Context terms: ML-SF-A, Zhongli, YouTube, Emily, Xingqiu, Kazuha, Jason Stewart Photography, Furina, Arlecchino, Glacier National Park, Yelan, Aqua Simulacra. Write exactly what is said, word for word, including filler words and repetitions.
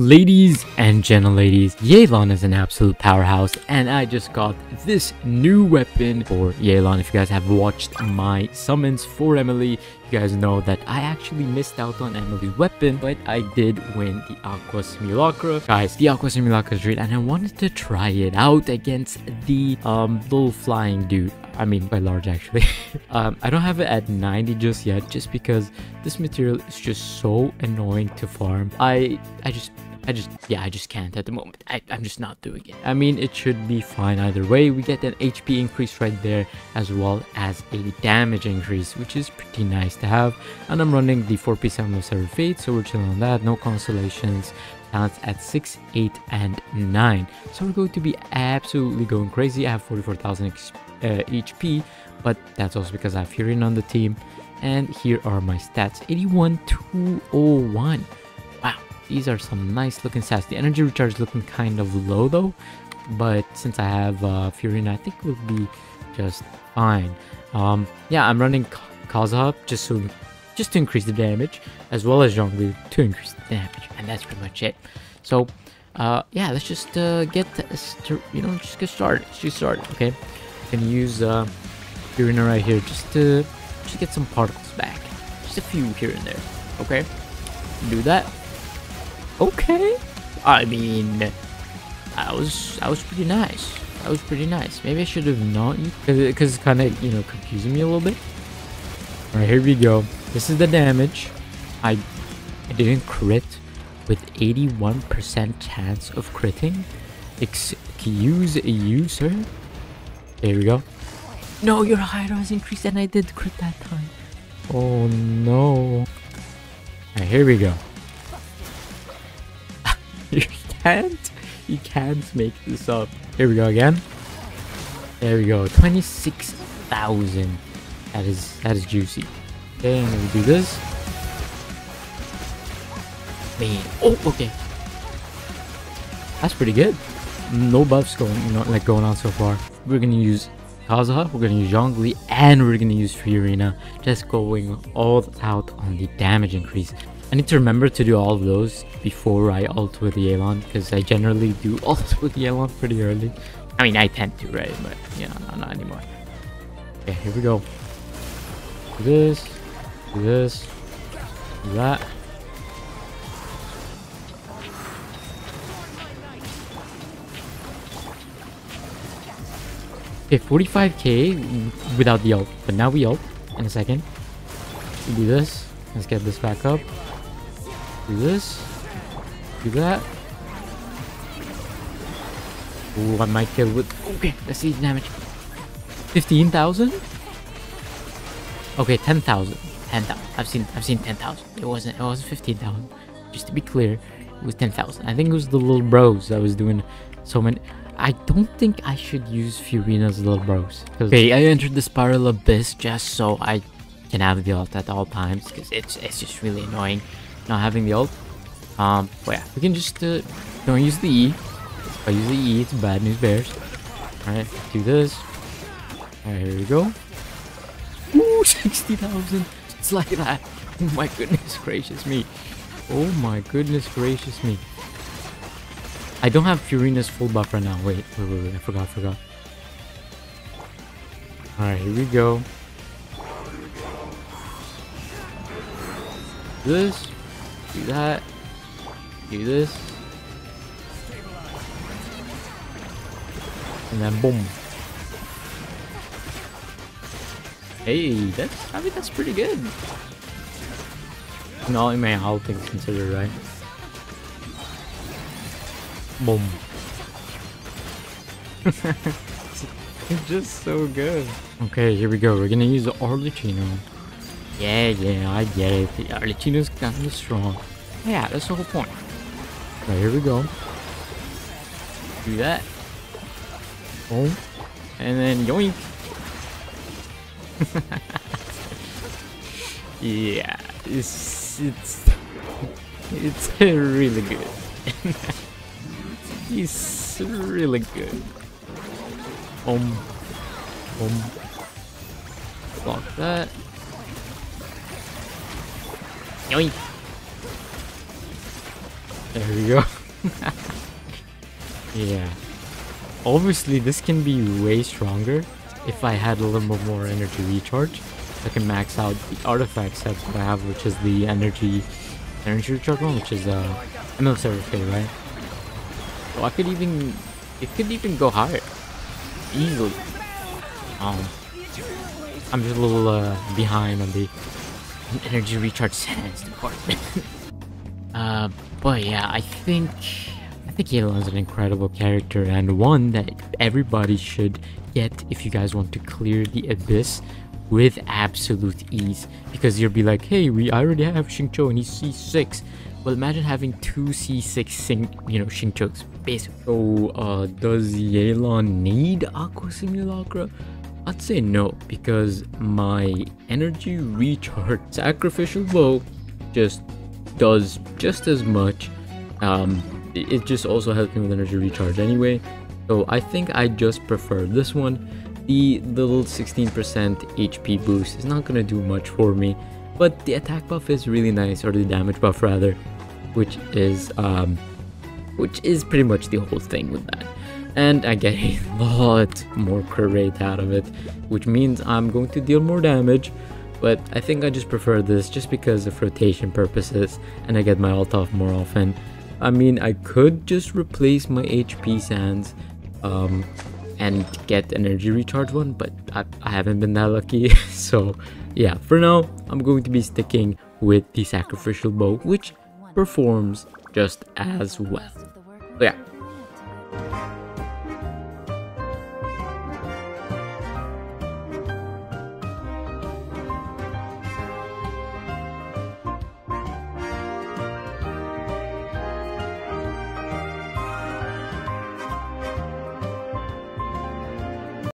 Ladies and gentleladies, Yelan is an absolute powerhouse, and I just got this new weapon for Yelan. If you guys have watched my summons for Emily, you guys know that I actually missed out on Emily's weapon, but I did win the Aqua Simulacra. Guys, the Aqua Simulacra is real, and I wanted to try it out against the um, little flying dude. I mean, quite large actually. um, I don't have it at ninety just yet, just because this material is just so annoying to farm. I, I just... I just, yeah, I just can't at the moment. I, I'm just not doing it. I mean, it should be fine either way. We get an H P increase right there, as well as a damage increase, which is pretty nice to have. And I'm running the four P seven oh seven Fate, so we're chilling on that. No constellations. Talents at six, eight, and nine. So we're going to be absolutely going crazy. I have forty-four thousand H P, but that's also because I have Furina on the team. And here are my stats. eighty-one, two oh one. These are some nice looking stats. The energy recharge is looking kind of low though, but since I have uh, Furina, I think it will be just fine. Um, yeah, I'm running Kazuha just so, just to increase the damage, as well as Zhongli to increase the damage, and that's pretty much it. So, uh, yeah, let's just uh, get you know just get started. Let's just start. Okay, I'm gonna use uh, Furina right here just to just get some particles back, just a few here and there. Okay, do that. Okay, I mean, I was I was pretty nice. I was pretty nice. Maybe I should have not, because it's kind of you know confusing me a little bit. All right, here we go. This is the damage. I I didn't crit with eighty-one percent chance of critting. Excuse you, sir. There we go. No, your hydro has increased, and I did crit that time. Oh no! All right, here we go. You can't, you can't make this up. Here we go again. There we go, twenty-six thousand. That is, that is juicy. Okay, and then we do this. Man, oh, okay. That's pretty good. No buffs going, you know, like going on so far. We're gonna use Kazuha, we're gonna use Zhongli, and we're gonna use Furina. Just going all out on the damage increase. I need to remember to do all of those before I ult with Yelan, because I generally do ult with Yelan pretty early. I mean, I tend to, right? But, you know, no, not anymore. Okay, here we go. Do this. Do this. Do that. Okay, forty-five K without the ult. But now we ult in a second. We do this. Let's get this back up. Do this, do that. Ooh, I might kill with. Okay, let's see the damage. Fifteen thousand. Okay, ten thousand. Ten thousand. I've seen, I've seen ten thousand. It wasn't, it wasn't fifteen thousand. Just to be clear, it was ten thousand. I think it was the little bros that was doing so many. I don't think I should use Furina's little bros. Okay, I entered the spiral abyss just so I can have the ult at all times, because it's, it's just really annoying not having the ult. Um, but yeah, we can just uh, don't use the E. If I use the E, it's bad news bears. Alright, do this. Alright, here we go. Ooh, sixty thousand! It's like that. Oh my goodness gracious me. Oh my goodness gracious me. I don't have Furina's full buff right now. Wait, wait, wait, wait. I forgot, I forgot. Alright, here we go. This. Do that. Do this. And then boom. Hey, that's, I mean, that's pretty good. No, I mean, all things considered, right? Boom. It's just so good. Okay, here we go. We're gonna use the Arlecchino. Yeah, yeah, I get it. The Arlecchino's kind of strong. Yeah, that's the whole point. Right, here we go. Do that. Boom. And then yoink. Yeah, it's, it's, it's really good. It's really good. Boom. Boom. Block that. Yoink. There we go. Yeah. Obviously, this can be way stronger if I had a little bit more energy recharge. I can max out the artifact set that I have, which is the energy energy recharge one, which is uh, M L S F A, right? So I could even... It could even go higher. Easily. Um, I'm just a little uh, behind on the energy recharge settings department. uh, but yeah, I think... I think Yelan is an incredible character and one that everybody should get if you guys want to clear the abyss with absolute ease, because you'll be like, hey, we I already have Xingqiu and he's C six. Well, imagine having two C six sing, you know, Xingqius, basically. So, uh, does Yelan need Aqua Simulacra? I'd say no, because my energy recharge sacrificial bow just does just as much. Um, it just also helps me with energy recharge anyway, so I think I just prefer this one. The little sixteen percent H P boost is not gonna do much for me, but the attack buff is really nice, or the damage buff rather, which is um which is pretty much the whole thing with that. And I get a lot more crit rate out of it, which means I'm going to deal more damage, but I think I just prefer this just because of rotation purposes, and I get my ult off more often. I mean, I could just replace my H P sands um, and get energy recharge one, but I, I haven't been that lucky. So yeah, for now, I'm going to be sticking with the sacrificial bow, which performs just as well. So yeah,